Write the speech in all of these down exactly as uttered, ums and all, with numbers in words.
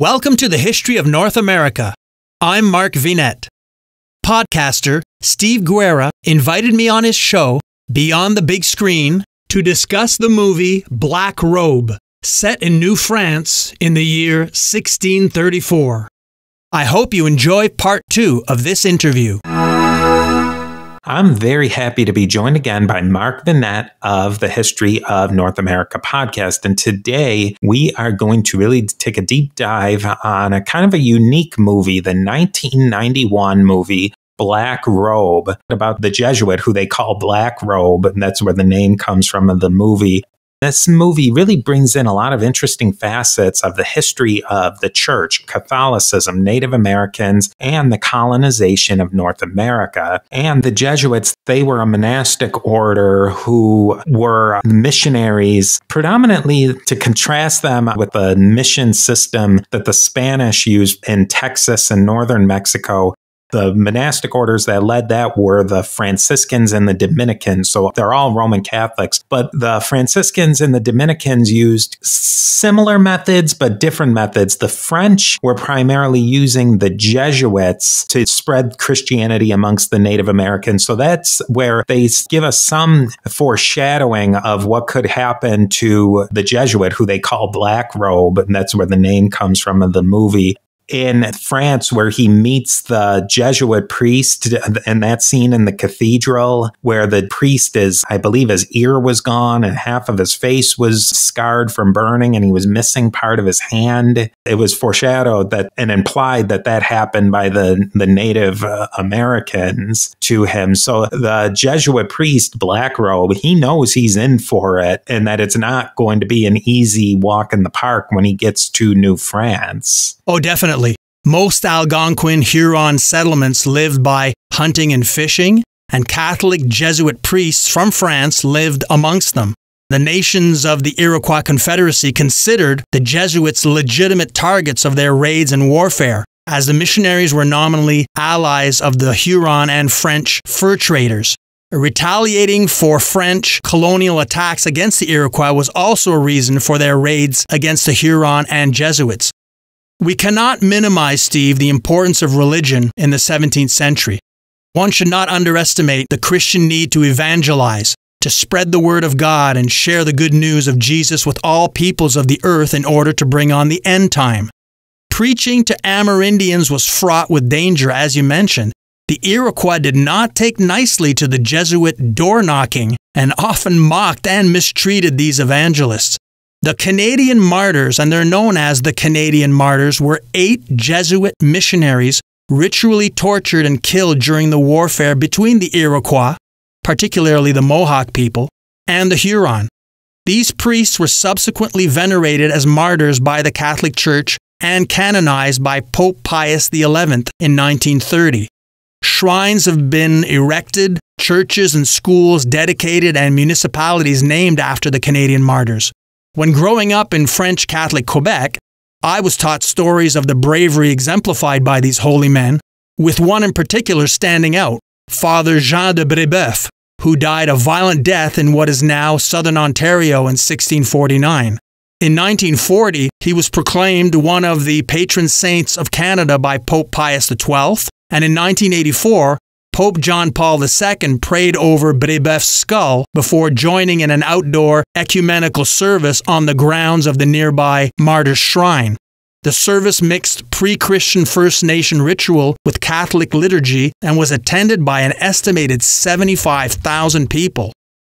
Welcome to the History of North America. I'm Mark Vinet. Podcaster Steve Guerra invited me on his show, Beyond the Big Screen, to discuss the movie Black Robe, set in New France in the year sixteen thirty-four. I hope you enjoy part two of this interview. I'm very happy to be joined again by Mark Vinet of the History of North America podcast. And today we are going to really take a deep dive on a kind of a unique movie, the nineteen ninety-one movie, Black Robe, about the Jesuit who they call Black Robe. And that's where the name comes from of the movie. This movie really brings in a lot of interesting facets of the history of the church, Catholicism, Native Americans, and the colonization of North America. And the Jesuits, they were a monastic order who were missionaries, predominantly to contrast them with the mission system that the Spanish used in Texas and northern Mexico. The monastic orders that led that were the Franciscans and the Dominicans. So they're all Roman Catholics, but the Franciscans and the Dominicans used similar methods, but different methods. The French were primarily using the Jesuits to spread Christianity amongst the Native Americans. So that's where they give us some foreshadowing of what could happen to the Jesuit, who they call Black Robe. And that's where the name comes from of the movie. In France, where he meets the Jesuit priest, and that scene in the cathedral where the priest is, I believe his ear was gone and half of his face was scarred from burning and he was missing part of his hand. It was foreshadowed that and implied that that happened by the, the Native uh, Americans to him. So the Jesuit priest, Black Robe, he knows he's in for it and that it's not going to be an easy walk in the park when he gets to New France. Oh, definitely. Most Algonquin Huron settlements lived by hunting and fishing, and Catholic Jesuit priests from France lived amongst them. The nations of the Iroquois Confederacy considered the Jesuits legitimate targets of their raids and warfare, as the missionaries were nominally allies of the Huron and French fur traders. Retaliating for French colonial attacks against the Iroquois was also a reason for their raids against the Huron and Jesuits. We cannot minimize, Steve, the importance of religion in the seventeenth century. One should not underestimate the Christian need to evangelize, to spread the word of God and share the good news of Jesus with all peoples of the earth in order to bring on the end time. Preaching to Amerindians was fraught with danger, as you mentioned. The Iroquois did not take nicely to the Jesuit door-knocking and often mocked and mistreated these evangelists. The Canadian Martyrs, and they're known as the Canadian Martyrs, were eight Jesuit missionaries ritually tortured and killed during the warfare between the Iroquois, particularly the Mohawk people, and the Huron. These priests were subsequently venerated as martyrs by the Catholic Church and canonized by Pope Pius the eleventh in nineteen thirty. Shrines have been erected, churches and schools dedicated, and municipalities named after the Canadian Martyrs. When growing up in French Catholic Quebec, I was taught stories of the bravery exemplified by these holy men, with one in particular standing out, Father Jean de Brébeuf, who died a violent death in what is now southern Ontario in sixteen forty-nine. In nineteen forty, he was proclaimed one of the patron saints of Canada by Pope Pius the twelfth, and in nineteen eighty-four, Pope John Paul the second prayed over Brébeuf's skull before joining in an outdoor ecumenical service on the grounds of the nearby Martyr's Shrine. The service mixed pre-Christian First Nation ritual with Catholic liturgy and was attended by an estimated seventy-five thousand people.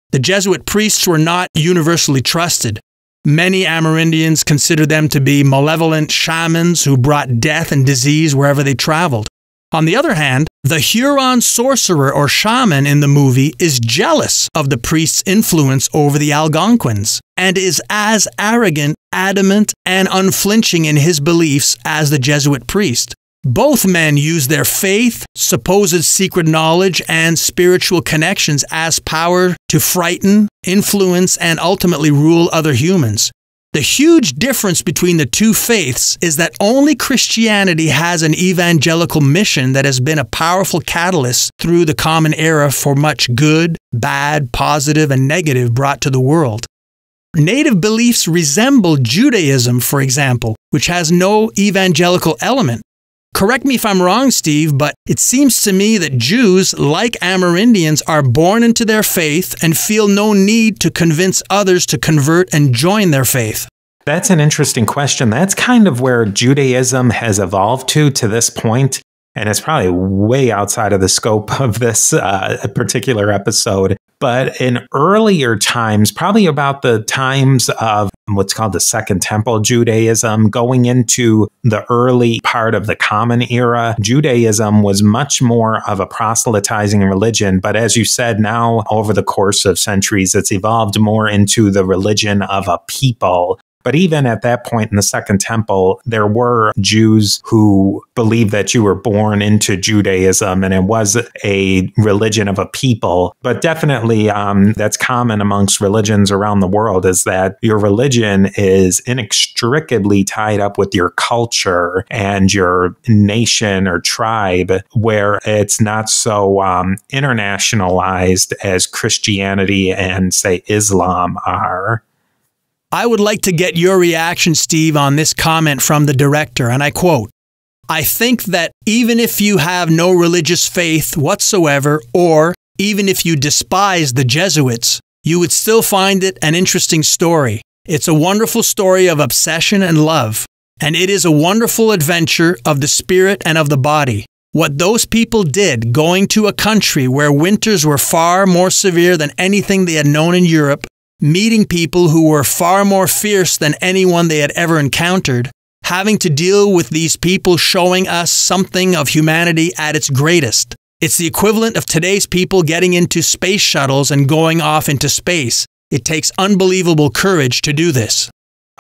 The Jesuit priests were not universally trusted. Many Amerindians considered them to be malevolent shamans who brought death and disease wherever they traveled. On the other hand, the Huron sorcerer or shaman in the movie is jealous of the priest's influence over the Algonquins and is as arrogant, adamant, and unflinching in his beliefs as the Jesuit priest. Both men use their faith, supposed secret knowledge, and spiritual connections as power to frighten, influence, and ultimately rule other humans. The huge difference between the two faiths is that only Christianity has an evangelical mission that has been a powerful catalyst through the Common Era for much good, bad, positive, and negative brought to the world. Native beliefs resemble Judaism, for example, which has no evangelical element. Correct me if I'm wrong, Steve, but it seems to me that Jews, like Amerindians, are born into their faith and feel no need to convince others to convert and join their faith. That's an interesting question. That's kind of where Judaism has evolved to to this point, and it's probably way outside of the scope of this uh, particular episode. But in earlier times, probably about the times of what's called the Second Temple Judaism, going into the early part of the Common Era, Judaism was much more of a proselytizing religion. But as you said, now over the course of centuries, it's evolved more into the religion of a people. But even at that point in the Second Temple, there were Jews who believed that you were born into Judaism and it was a religion of a people. But definitely um, that's common amongst religions around the world, is that your religion is inextricably tied up with your culture and your nation or tribe, where it's not so um, internationalized as Christianity and, say, Islam are. I would like to get your reaction, Steve, on this comment from the director, and I quote, "I think that even if you have no religious faith whatsoever, or even if you despise the Jesuits, you would still find it an interesting story. It's a wonderful story of obsession and love, and it is a wonderful adventure of the spirit and of the body. What those people did, going to a country where winters were far more severe than anything they had known in Europe, meeting people who were far more fierce than anyone they had ever encountered, having to deal with these people showing us something of humanity at its greatest. It's the equivalent of today's people getting into space shuttles and going off into space. It takes unbelievable courage to do this."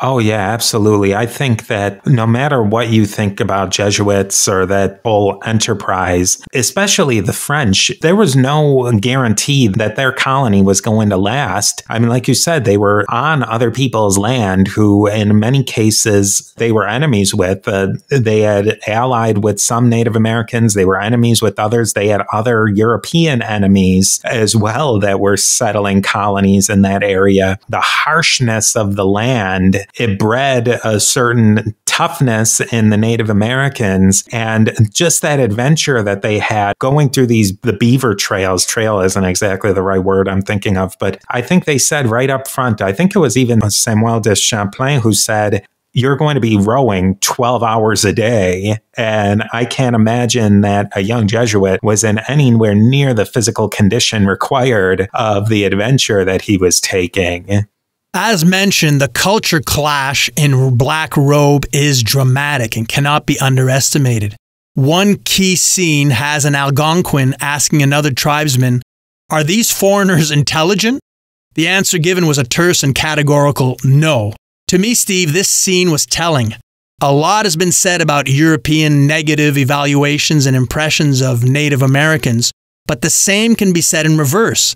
Oh, yeah, absolutely. I think that no matter what you think about Jesuits or that whole enterprise, especially the French, there was no guarantee that their colony was going to last. I mean, like you said, they were on other people's land who, in many cases, they were enemies with. Uh, they had allied with some Native Americans. They were enemies with others. They had other European enemies as well that were settling colonies in that area. The harshness of the land, it bred a certain toughness in the Native Americans, and just that adventure that they had going through these the beaver trails. Trail isn't exactly the right word I'm thinking of, but I think they said right up front, I think it was even Samuel de Champlain who said, "You're going to be rowing twelve hours a day." And I can't imagine that a young Jesuit was in anywhere near the physical condition required of the adventure that he was taking. As mentioned, the culture clash in Black Robe is dramatic and cannot be underestimated. One key scene has an Algonquin asking another tribesman, "Are these foreigners intelligent?" The answer given was a terse and categorical no. To me, Steve, this scene was telling. A lot has been said about European negative evaluations and impressions of Native Americans, but the same can be said in reverse.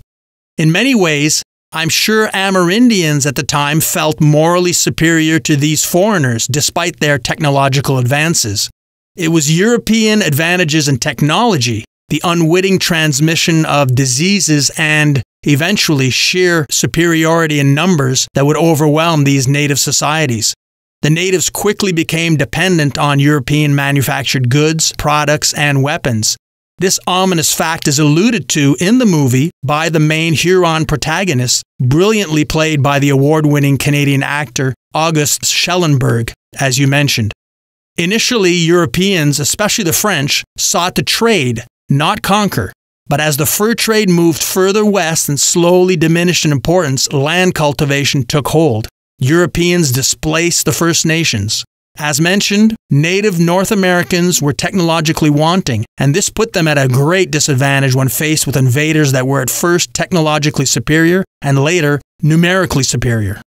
In many ways, I'm sure Amerindians at the time felt morally superior to these foreigners, despite their technological advances. It was European advantages in technology, the unwitting transmission of diseases, and eventually sheer superiority in numbers that would overwhelm these native societies. The natives quickly became dependent on European manufactured goods, products, and weapons. This ominous fact is alluded to in the movie by the main Huron protagonist, brilliantly played by the award-winning Canadian actor Auguste Schellenberg, as you mentioned. Initially, Europeans, especially the French, sought to trade, not conquer. But as the fur trade moved further west and slowly diminished in importance, land cultivation took hold. Europeans displaced the First Nations. As mentioned, native North Americans were technologically wanting, and this put them at a great disadvantage when faced with invaders that were at first technologically superior and later numerically superior.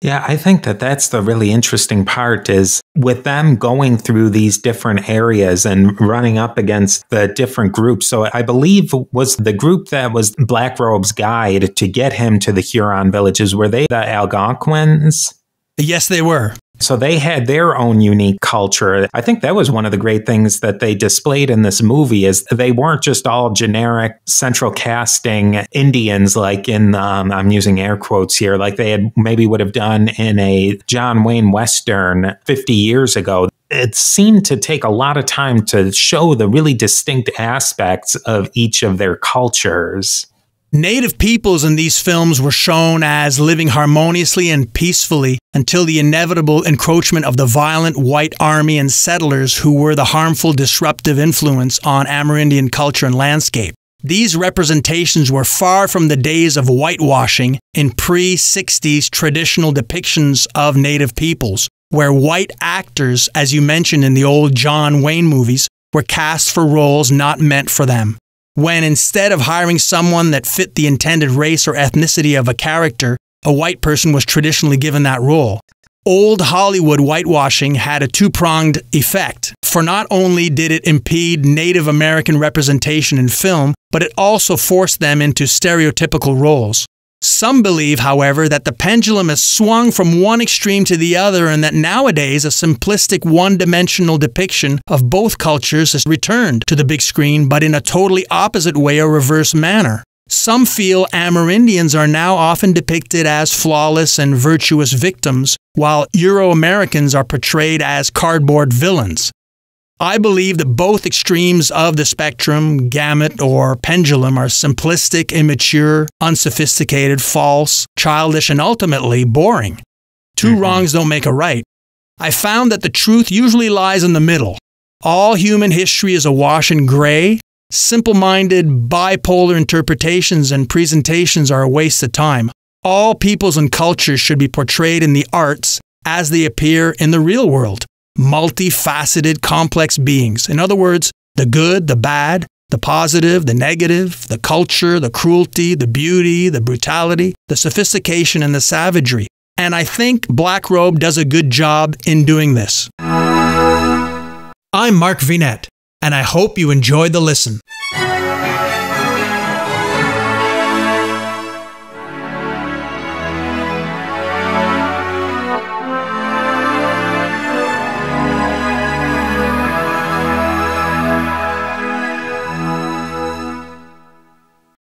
Yeah, I think that that's the really interesting part, is with them going through these different areas and running up against the different groups. So I believe was the group that was Black Robe's guide to get him to the Huron villages. Were they the Algonquins? Yes, they were. So they had their own unique culture. I think that was one of the great things that they displayed in this movie is they weren't just all generic central casting Indians like in, um, I'm using air quotes here, like they had maybe would have done in a John Wayne Western fifty years ago. It seemed to take a lot of time to show the really distinct aspects of each of their cultures. Native peoples in these films were shown as living harmoniously and peacefully until the inevitable encroachment of the violent white army and settlers who were the harmful disruptive influence on Amerindian culture and landscape. These representations were far from the days of whitewashing in pre-sixties traditional depictions of Native peoples, where white actors, as you mentioned in the old John Wayne movies, were cast for roles not meant for them. When instead of hiring someone that fit the intended race or ethnicity of a character, a white person was traditionally given that role. Old Hollywood whitewashing had a two-pronged effect, for not only did it impede Native American representation in film, but it also forced them into stereotypical roles. Some believe, however, that the pendulum has swung from one extreme to the other and that nowadays a simplistic one-dimensional depiction of both cultures has returned to the big screen, but in a totally opposite way or reverse manner. Some feel Amerindians are now often depicted as flawless and virtuous victims, while Euro-Americans are portrayed as cardboard villains. I believe that both extremes of the spectrum, gamut, or pendulum are simplistic, immature, unsophisticated, false, childish, and ultimately boring. Two Mm-hmm. wrongs don't make a right. I found that the truth usually lies in the middle. All human history is awash in gray. Simple-minded, bipolar interpretations and presentations are a waste of time. All peoples and cultures should be portrayed in the arts as they appear in the real world. Multifaceted, complex beings. In other words, the good, the bad, the positive, the negative, the culture, the cruelty, the beauty, the brutality, the sophistication, and the savagery. And I think Black Robe does a good job in doing this. I'm Mark Vinet, and I hope you enjoyed the listen.